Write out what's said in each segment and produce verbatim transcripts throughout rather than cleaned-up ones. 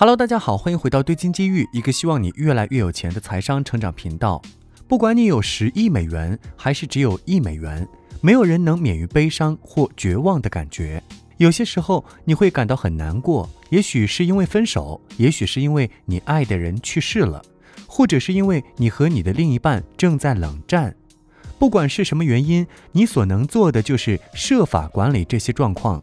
Hello， 大家好，欢迎回到对金机遇，一个希望你越来越有钱的财商成长频道。不管你有十亿美元还是只有一美元，没有人能免于悲伤或绝望的感觉。有些时候你会感到很难过，也许是因为分手，也许是因为你爱的人去世了，或者是因为你和你的另一半正在冷战。不管是什么原因，你所能做的就是设法管理这些状况。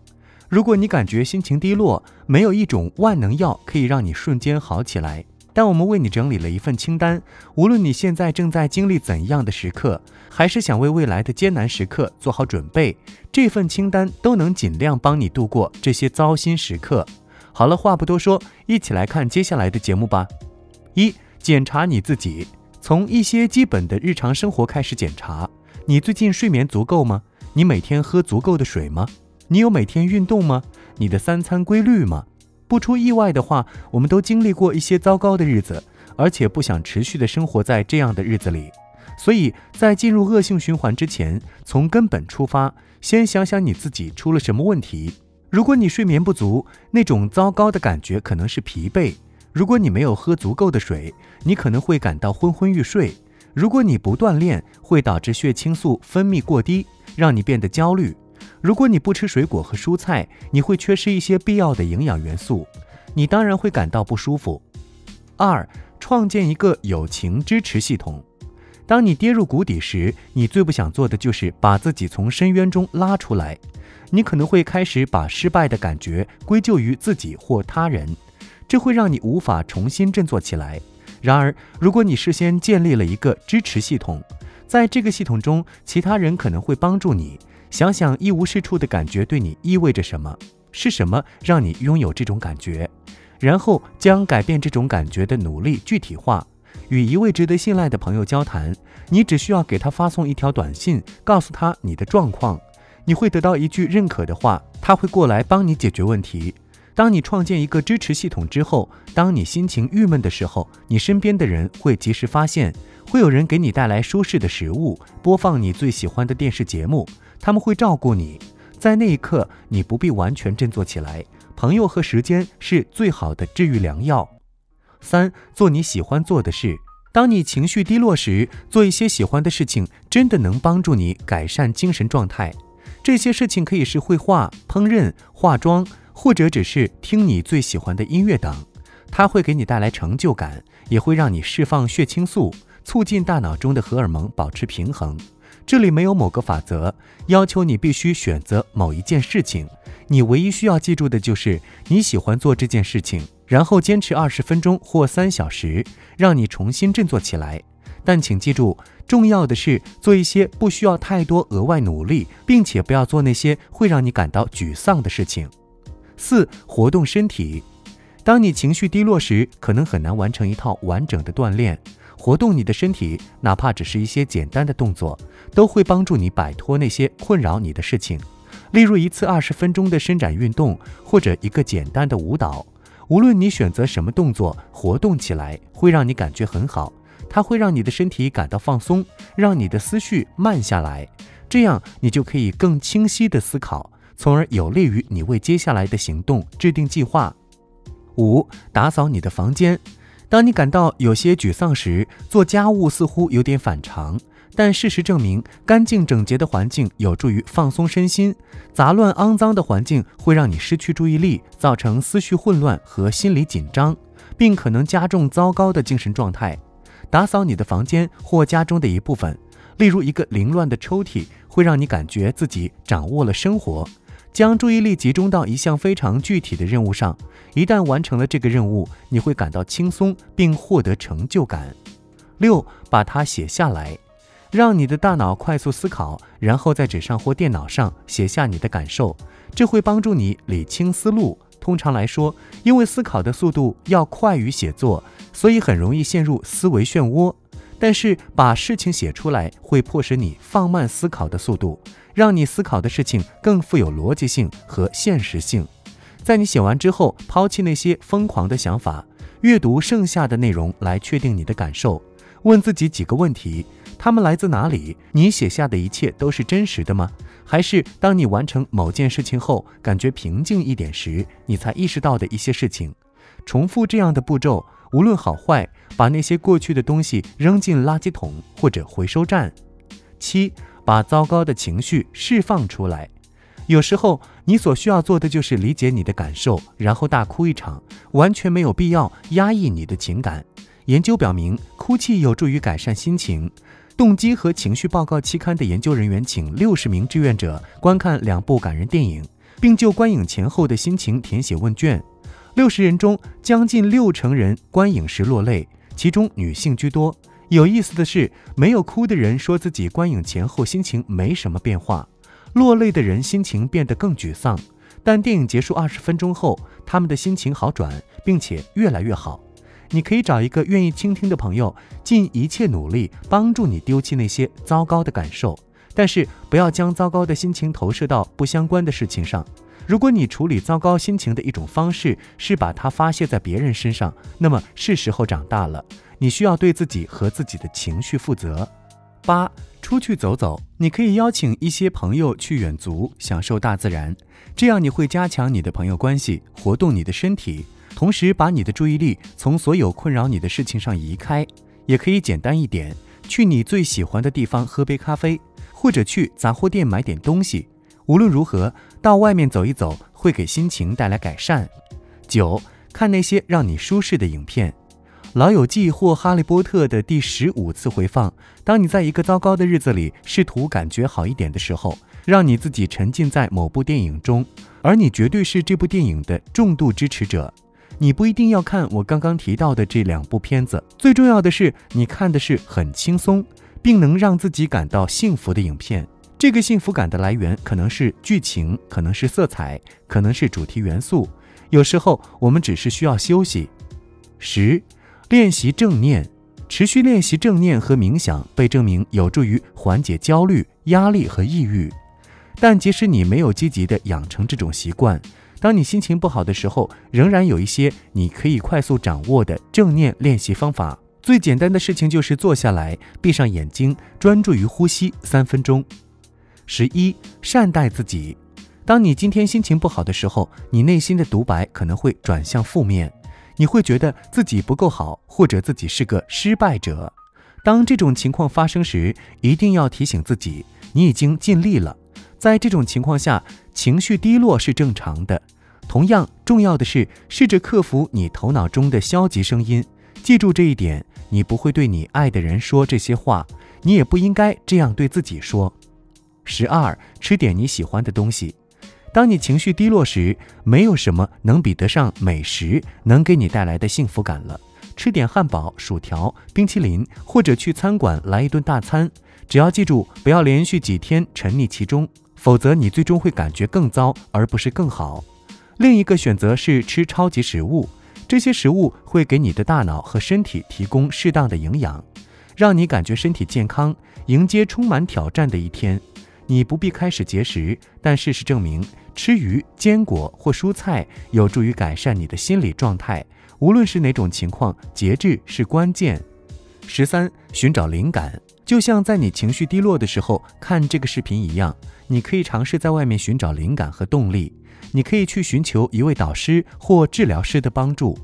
如果你感觉心情低落，没有一种万能药可以让你瞬间好起来，但我们为你整理了一份清单，无论你现在正在经历怎样的时刻，还是想为未来的艰难时刻做好准备，这份清单都能尽量帮你度过这些糟心时刻。好了，话不多说，一起来看接下来的节目吧。一、检查你自己，从一些基本的日常生活开始检查。你最近睡眠足够吗？你每天喝足够的水吗？你有每天运动吗？你的三餐规律吗？不出意外的话，我们都经历过一些糟糕的日子，而且不想持续的生活在这样的日子里。所以在进入恶性循环之前，从根本出发，先想想你自己出了什么问题。如果你睡眠不足，那种糟糕的感觉可能是疲惫；如果你没有喝足够的水，你可能会感到昏昏欲睡；如果你不锻炼，会导致血清素分泌过低，让你变得焦虑。如果你不吃水果和蔬菜，你会缺失一些必要的营养元素，你当然会感到不舒服。二、创建一个友情支持系统。当你跌入谷底时，你最不想做的就是把自己从深渊中拉出来。你可能会开始把失败的感觉归咎于自己或他人，这会让你无法重新振作起来。然而，如果你事先建立了一个支持系统，在这个系统中，其他人可能会帮助你。想想一无是处的感觉对你意味着什么，是什么让你拥有这种感觉，然后将改变这种感觉的努力具体化。与一位值得信赖的朋友交谈，你只需要给他发送一条短信，告诉他你的状况，你会得到一句认可的话，他会过来帮你解决问题。当你创建一个支持系统之后，当你心情郁闷的时候，你身边的人会及时发现，会有人给你带来舒适的食物，播放你最喜欢的电视节目，他们会照顾你。在那一刻，你不必完全振作起来，朋友和时间是最好的治愈良药。三、做你喜欢做的事。当你情绪低落时，做一些喜欢的事情，真的能帮助你改善精神状态。这些事情可以是绘画、烹饪、化妆，或者只是听你最喜欢的音乐等，它会给你带来成就感，也会让你释放血清素，促进大脑中的荷尔蒙保持平衡。这里没有某个法则要求你必须选择某一件事情，你唯一需要记住的就是你喜欢做这件事情，然后坚持二十分钟或三小时，让你重新振作起来。但请记住，重要的是做一些不需要太多额外努力，并且不要做那些会让你感到沮丧的事情。四、活动身体。当你情绪低落时，可能很难完成一套完整的锻炼，活动你的身体，哪怕只是一些简单的动作，都会帮助你摆脱那些困扰你的事情。例如一次二十分钟的伸展运动，或者一个简单的舞蹈。无论你选择什么动作，活动起来会让你感觉很好，它会让你的身体感到放松，让你的思绪慢下来，这样你就可以更清晰地思考，从而有利于你为接下来的行动制定计划。五、打扫你的房间。当你感到有些沮丧时，做家务似乎有点反常，但事实证明，干净整洁的环境有助于放松身心，杂乱肮脏的环境会让你失去注意力，造成思绪混乱和心理紧张，并可能加重糟糕的精神状态。打扫你的房间或家中的一部分，例如一个凌乱的抽屉，会让你感觉自己掌握了生活。将注意力集中到一项非常具体的任务上，一旦完成了这个任务，你会感到轻松并获得成就感。六、把它写下来。让你的大脑快速思考，然后在纸上或电脑上写下你的感受，这会帮助你理清思路。通常来说，因为思考的速度要快于写作，所以很容易陷入思维漩涡。但是把事情写出来会迫使你放慢思考的速度，让你思考的事情更富有逻辑性和现实性。在你写完之后，抛弃那些疯狂的想法，阅读剩下的内容来确定你的感受。问自己几个问题：它们来自哪里？你写下的一切都是真实的吗？还是当你完成某件事情后，感觉平静一点时，你才意识到的一些事情？重复这样的步骤，无论好坏，把那些过去的东西扔进垃圾桶或者回收站。七，把糟糕的情绪释放出来。有时候你所需要做的就是理解你的感受，然后大哭一场，完全没有必要压抑你的情感。研究表明，哭泣有助于改善心情。动机和情绪报告期刊的研究人员请六十名志愿者观看两部感人电影，并就观影前后的心情填写问卷。六十人中，将近六成人观影时落泪，其中女性居多。有意思的是，没有哭的人说自己观影前后心情没什么变化，落泪的人心情变得更沮丧，但电影结束二十分钟后，他们的心情好转，并且越来越好。你可以找一个愿意倾听的朋友，尽一切努力帮助你丢弃那些糟糕的感受，但是不要将糟糕的心情投射到不相关的事情上。如果你处理糟糕心情的一种方式是把它发泄在别人身上，那么是时候长大了，你需要对自己和自己的情绪负责。八，出去走走。你可以邀请一些朋友去远足，享受大自然，这样你会加强你的朋友关系，活动你的身体，同时把你的注意力从所有困扰你的事情上移开。也可以简单一点，去你最喜欢的地方喝杯咖啡，或者去杂货店买点东西。无论如何，到外面走一走会给心情带来改善。九，看那些让你舒适的影片。老友记或哈利波特的第十五次回放，当你在一个糟糕的日子里试图感觉好一点的时候，让你自己沉浸在某部电影中，而你绝对是这部电影的重度支持者。你不一定要看我刚刚提到的这两部片子，最重要的是你看的是很轻松并能让自己感到幸福的影片。这个幸福感的来源可能是剧情，可能是色彩，可能是主题元素，有时候我们只是需要休息。十，练习正念。持续练习正念和冥想被证明有助于缓解焦虑、压力和抑郁，但即使你没有积极地养成这种习惯，当你心情不好的时候，仍然有一些你可以快速掌握的正念练习方法。最简单的事情就是坐下来，闭上眼睛，专注于呼吸三分钟。十一，善待自己。当你今天心情不好的时候，你内心的独白可能会转向负面，你会觉得自己不够好，或者自己是个失败者。当这种情况发生时，一定要提醒自己，你已经尽力了。在这种情况下，情绪低落是正常的。同样重要的是，试着克服你头脑中的消极声音。记住这一点，你不会对你爱的人说这些话，你也不应该这样对自己说。十二，吃点你喜欢的东西。当你情绪低落时，没有什么能比得上美食能给你带来的幸福感了。吃点汉堡、薯条、冰淇淋，或者去餐馆来一顿大餐。只要记住，不要连续几天沉溺其中，否则你最终会感觉更糟，而不是更好。另一个选择是吃超级食物，这些食物会给你的大脑和身体提供适当的营养，让你感觉身体健康，迎接充满挑战的一天。你不必开始节食，但事实证明，吃鱼、坚果或蔬菜有助于改善你的心理状态。无论是哪种情况，节制是关键。十三，寻找灵感。就像在你情绪低落的时候看这个视频一样，你可以尝试在外面寻找灵感和动力。你可以去寻求一位导师或治疗师的帮助，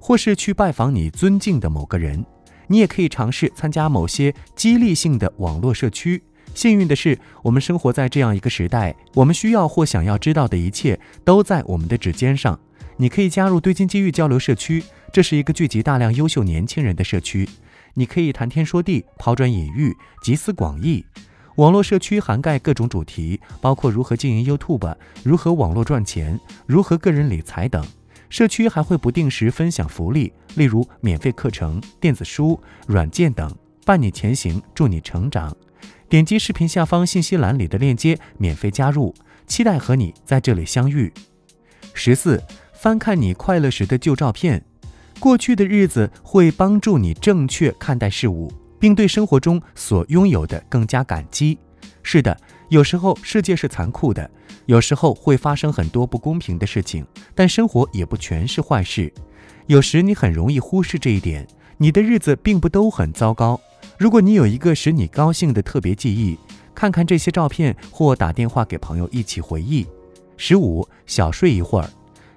或是去拜访你尊敬的某个人。你也可以尝试参加某些激励性的网络社区。幸运的是，我们生活在这样一个时代，我们需要或想要知道的一切都在我们的指尖上。你可以加入对金机遇交流社区，这是一个聚集大量优秀年轻人的社区。你可以谈天说地，抛砖引玉，集思广益。网络社区涵盖各种主题，包括如何经营 YouTube， 如何网络赚钱，如何个人理财等。社区还会不定时分享福利，例如免费课程、电子书、软件等，伴你前行，助你成长。点击视频下方信息栏里的链接，免费加入，期待和你在这里相遇。十四，翻看你快乐时的旧照片。过去的日子会帮助你正确看待事物，并对生活中所拥有的更加感激。是的，有时候世界是残酷的，有时候会发生很多不公平的事情，但生活也不全是坏事。有时你很容易忽视这一点，你的日子并不都很糟糕。如果你有一个使你高兴的特别记忆，看看这些照片或打电话给朋友一起回忆。十五，小睡一会儿。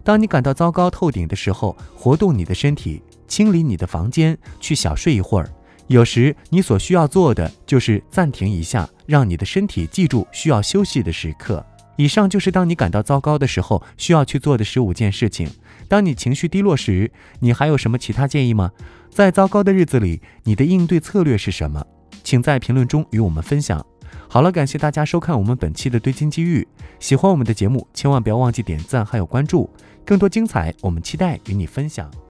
当你感到糟糕透顶的时候，活动你的身体，清理你的房间，去小睡一会儿。有时你所需要做的就是暂停一下，让你的身体记住需要休息的时刻。以上就是当你感到糟糕的时候需要去做的十五件事情。当你情绪低落时，你还有什么其他建议吗？在糟糕的日子里，你的应对策略是什么？请在评论中与我们分享。好了，感谢大家收看我们本期的堆金积玉。喜欢我们的节目，千万不要忘记点赞还有关注，更多精彩我们期待与你分享。